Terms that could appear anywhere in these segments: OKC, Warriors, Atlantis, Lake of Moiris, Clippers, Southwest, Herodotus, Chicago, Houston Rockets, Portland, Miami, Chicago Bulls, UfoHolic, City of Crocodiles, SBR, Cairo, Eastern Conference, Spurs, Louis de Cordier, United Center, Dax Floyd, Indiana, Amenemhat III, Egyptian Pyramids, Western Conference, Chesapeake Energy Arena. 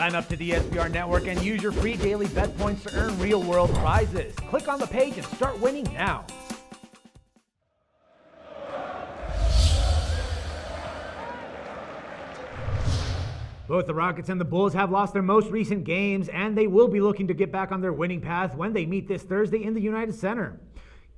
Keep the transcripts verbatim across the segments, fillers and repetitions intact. Sign up to the S B R network and use your free daily bet points to earn real-world prizes. Click on the page and start winning now. Both the Rockets and the Bulls have lost their most recent games, and they will be looking to get back on their winning path when they meet this Thursday in the United Center.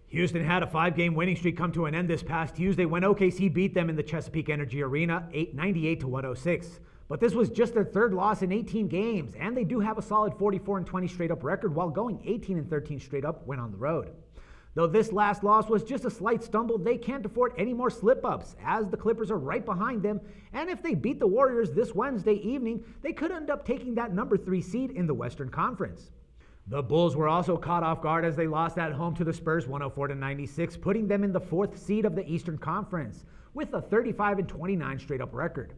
Houston had a five-game winning streak come to an end this past Tuesday when O K C beat them in the Chesapeake Energy Arena ninety-eight to one oh six. But this was just their third loss in eighteen games, and they do have a solid forty-four and twenty straight-up record while going eighteen and thirteen straight-up when on the road. Though this last loss was just a slight stumble, they can't afford any more slip-ups, as the Clippers are right behind them, and if they beat the Warriors this Wednesday evening, they could end up taking that number three seed in the Western Conference. The Bulls were also caught off guard as they lost at home to the Spurs one oh four to ninety-six, putting them in the fourth seed of the Eastern Conference, with a thirty-five and twenty-nine straight-up record.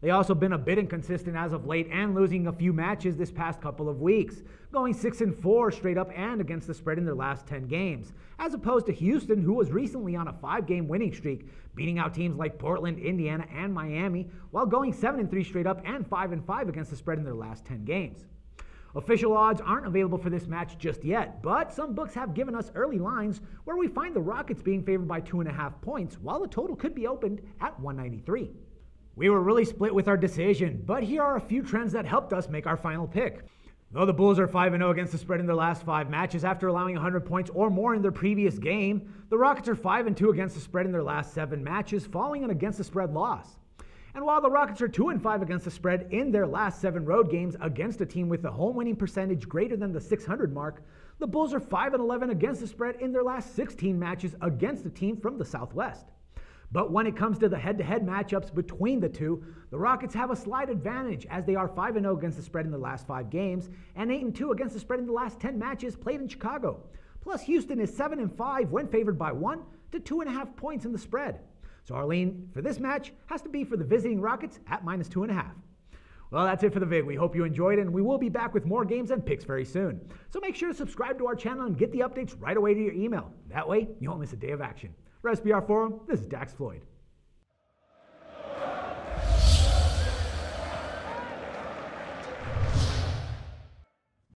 They've also been a bit inconsistent as of late and losing a few matches this past couple of weeks, going six and four straight-up and against the spread in their last ten games, as opposed to Houston, who was recently on a five-game winning streak, beating out teams like Portland, Indiana, and Miami, while going seven and three straight-up and five and five against the spread in their last ten games. Official odds aren't available for this match just yet, but some books have given us early lines where we find the Rockets being favored by two point five points, while the total could be opened at one ninety-three. We were really split with our decision, but here are a few trends that helped us make our final pick. Though the Bulls are five and oh against the spread in their last five matches after allowing one hundred points or more in their previous game, the Rockets are five and two against the spread in their last seven matches, following an against the spread loss. And while the Rockets are two and five against the spread in their last seven road games against a team with a home winning percentage greater than the six hundred mark, the Bulls are five and eleven against the spread in their last sixteen matches against a team from the Southwest. But when it comes to the head-to-head matchups between the two, the Rockets have a slight advantage as they are five and oh against the spread in the last five games and eight and two against the spread in the last ten matches played in Chicago. Plus, Houston is seven and five when favored by one to two and a half points in the spread. So our lean for this match has to be for the visiting Rockets at minus two and a half. Well, that's it for the vid. We hope you enjoyed, and we will be back with more games and picks very soon. So make sure to subscribe to our channel and get the updates right away to your email. That way, you won't miss a day of action. For S B R Forum, this is Dax Floyd.